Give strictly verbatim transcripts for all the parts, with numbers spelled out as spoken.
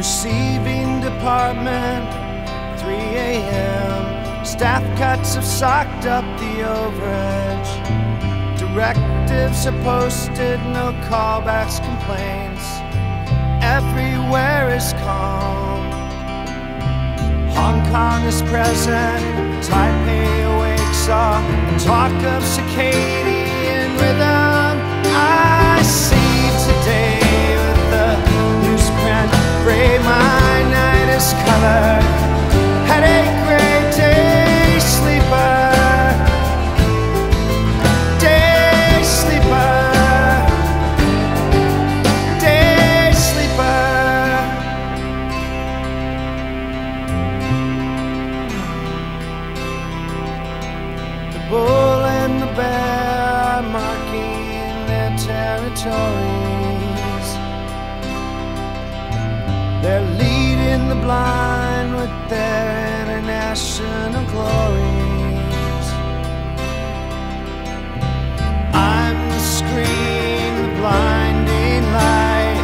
Receiving department, three A M Staff cuts have socked up the overage. Directives are posted, no callbacks, complaints. Everywhere is calm. Hong Kong is present, Taipei awakes up. Talk of circadian rhythm. I see today with the newsprint gray, my night is colored. Had a great day sleeper, day sleeper, day sleeper. The bull and the bear marking their territories. They're leading the blind with their international glories. I'm the screen, the blinding light.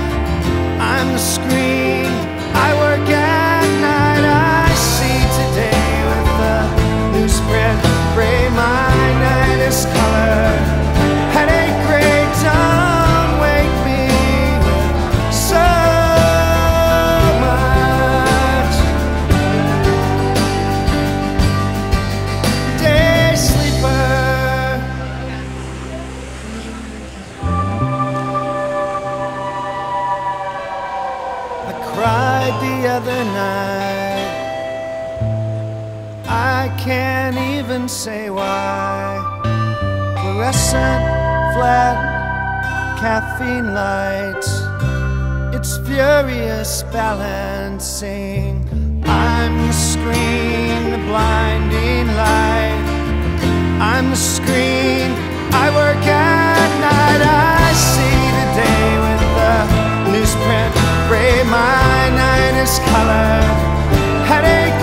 I'm the screen, I work at night. I see today with the newsprint gray, my night is colored. The other night, I can't even say why. Fluorescent, flat, caffeine lights. It's furious balancing. I'm the screen, the blinding light. I'm the screen, I work at night. I see the day with the newsprint gray, my night is colored. Headache.